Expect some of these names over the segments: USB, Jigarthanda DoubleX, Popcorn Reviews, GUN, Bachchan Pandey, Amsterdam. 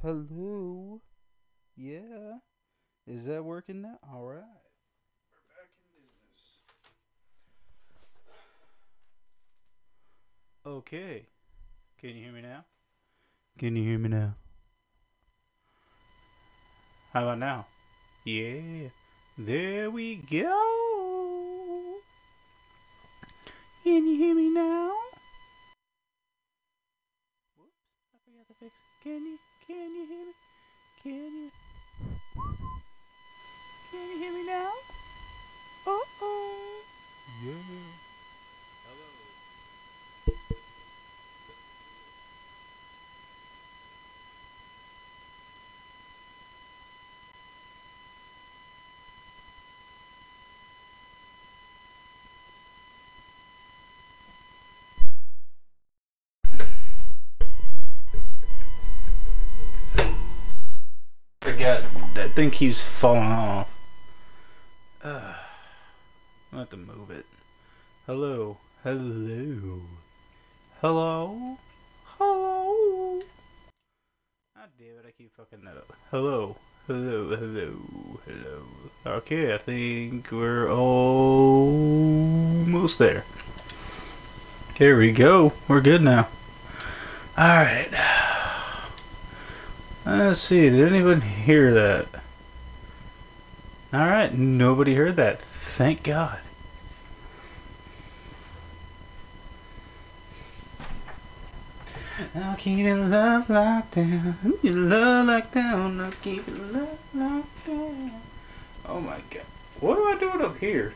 Hello? Yeah? Is that working now? Alright. We're back in business. Okay. Can you hear me now? Can you hear me now? How about now? Yeah. There we go. Can you hear me now? Whoops. I forgot to fix it. Can you hear me? Can you hear me now? Uh-oh. Yeah. Hello. Forgot that thing keeps falling off. I'll have to move it. Hello. Oh, damn it, I keep fucking that up. Hello. Okay, I think we're almost there. Here we go. We're good now. Alright. Let's see, did anyone hear that? Alright, nobody heard that. Thank God. I'll keep your love locked down. Your love locked down. I'll keep your love locked down. Oh my God. What am I doing up here?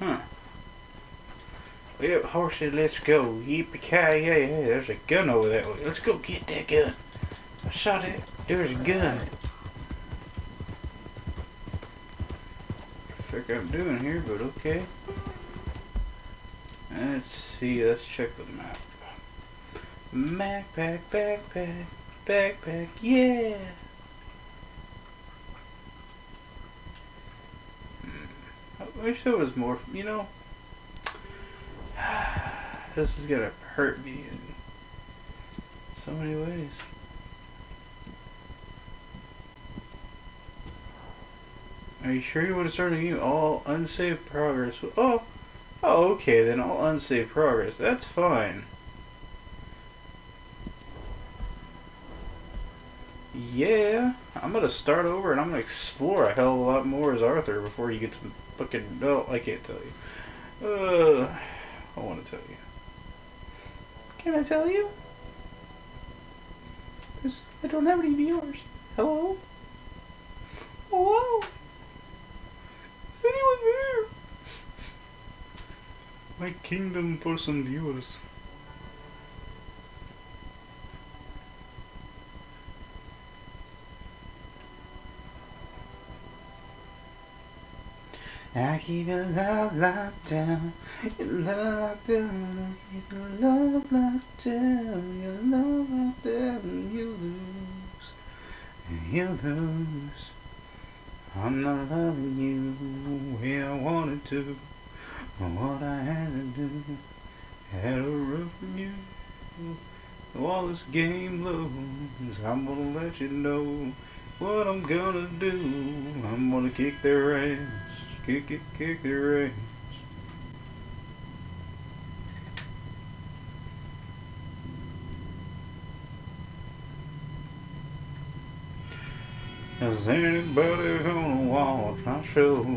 Huh. Yep, horsey, let's go. Yippee-ki-yay, there's a gun over that way. Let's go get that gun. I shot it. There's a gun. I don't know what I'm doing here, but okay. Let's see, let's check the map. Backpack, yeah! I wish there was more, you know. This is gonna hurt me in so many ways. Are you sure you want to start a game? All unsafe progress. Oh, okay then. All unsafe progress. That's fine. Yeah, I'm gonna start over and I'm gonna explore a hell of a lot more as Arthur before you get to fucking. No, I can't tell you. I want to tell you. Can I tell you? Because I don't have any viewers. Hello? Hello? Is anyone there? My kingdom for some viewers. I keep your love locked down, your love locked down, I keep your love locked down, your love locked down, you lose. I'm not loving you the way I wanted to, but what I had to do, had to run from you. Though all this game lose, I'm gonna let you know what I'm gonna do, I'm gonna kick their ass. Kick your ass. Is anybody gonna watch my show?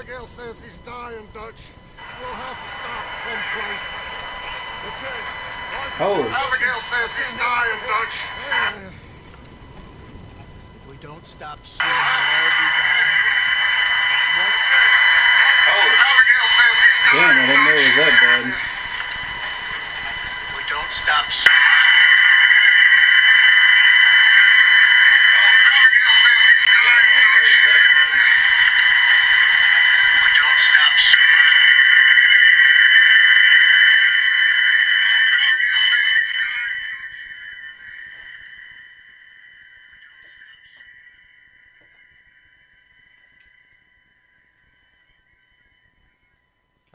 Abigail says he's dying, Dutch. We'll have to stop someplace. Okay. Oh. Abigail says he's dying, Dutch. If we don't stop soon, we'll all be dying. Oh. Abigail says he's dying. Damn, I didn't know it was that bad. If we don't stop soon.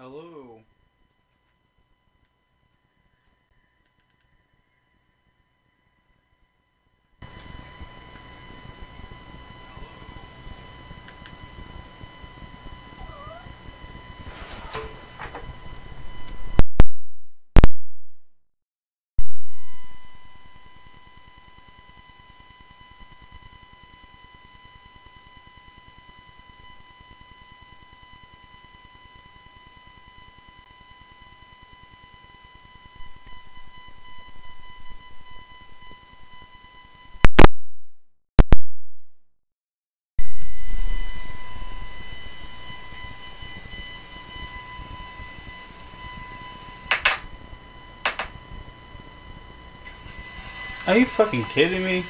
Hello. Are you fucking kidding me?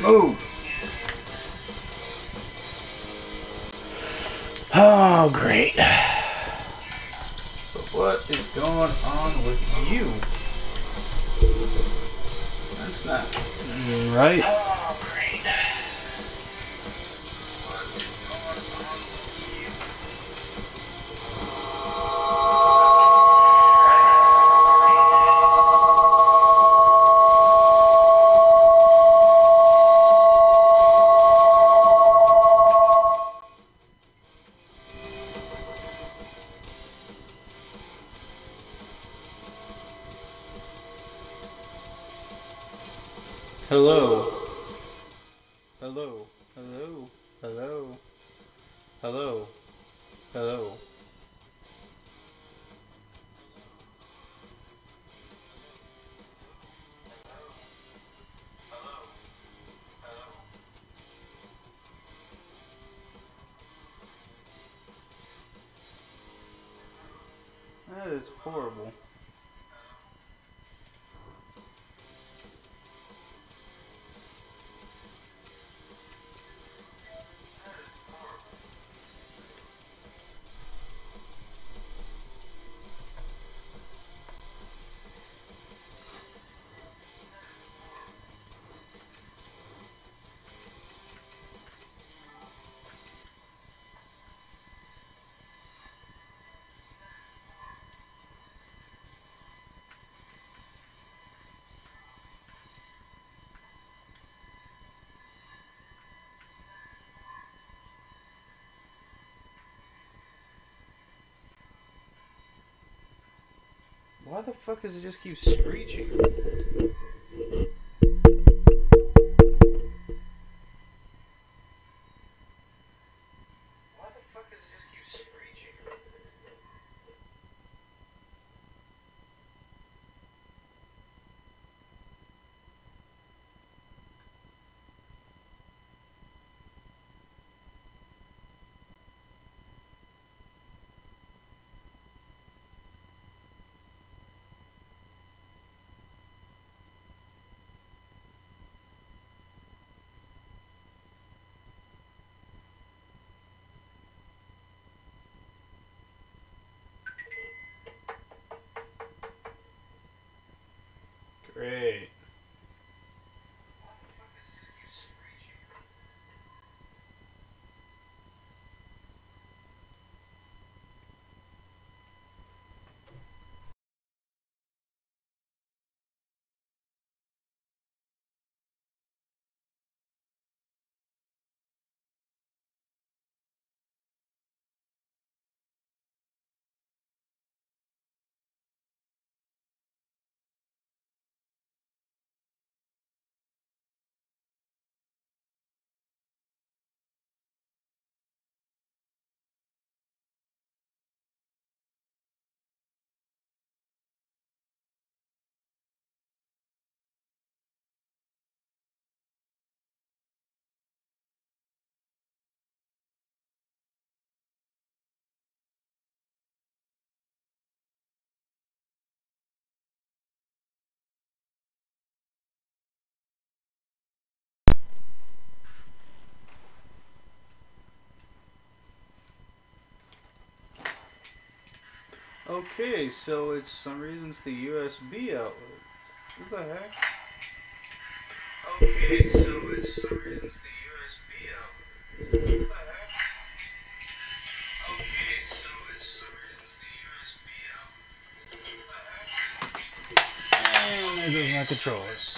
Move! Oh, great. But what is going on with you? That's not right. Oh, great. What is going on with you? Hello. Hello. Hello. Hello. Hello. Hello. That is horrible. Why the fuck does it just keep screeching? Okay, so it's some reasons the USB outlet. What the heck? Okay, so it's some reasons the USB outlet. What the heck? Okay, so it's some reasons the USB outlet. What the heck? And there goes my controllers.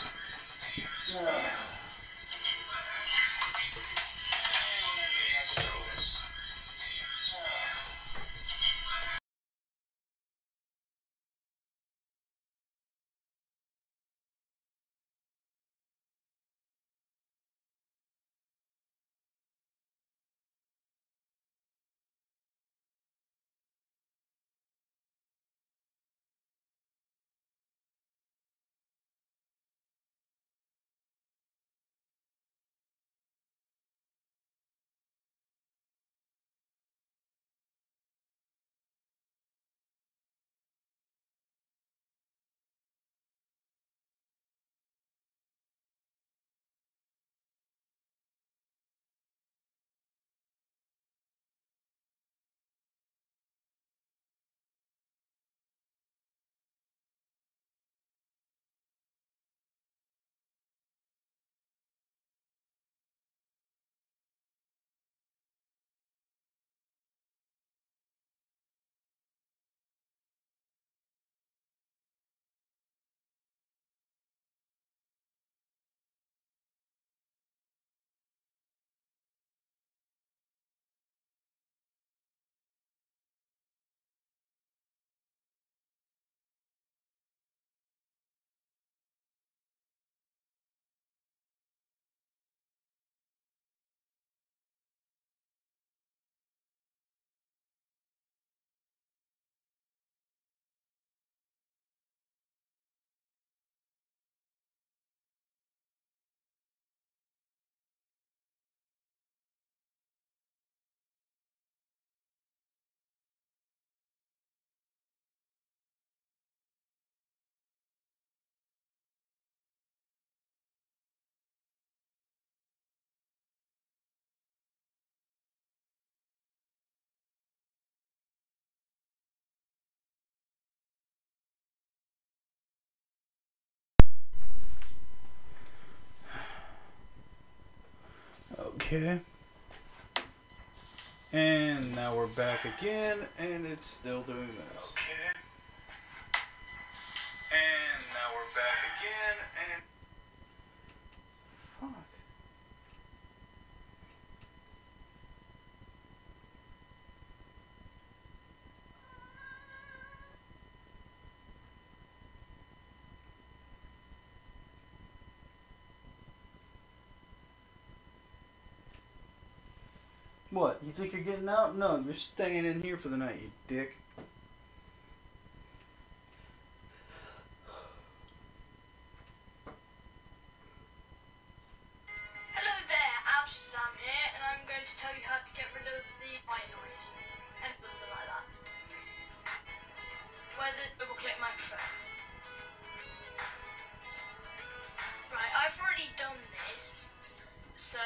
Okay, and now we're back again, and it's still doing this. Okay, and now we're back again, and... Fuck. What, you think you're getting out? No, you're staying in here for the night, you dick. Hello there, Amsterdam here, and I'm going to tell you how to get rid of the white noise. And something like that. Where's the double click microphone? Right, I've already done this, so...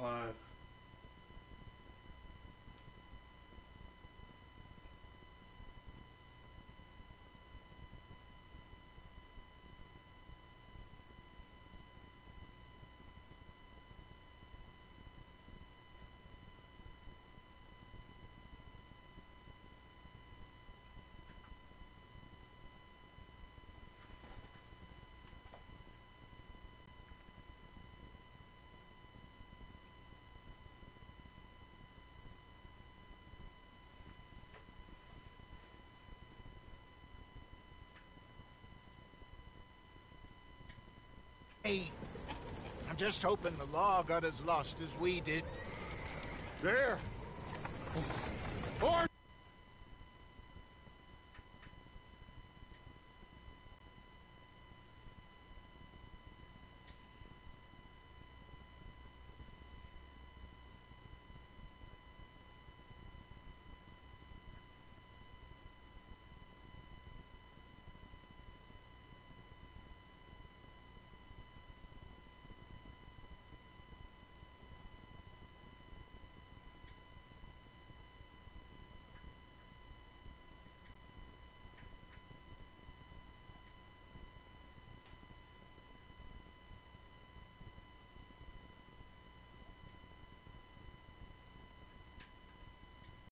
alive. I'm just hoping the law got as lost as we did. There! Or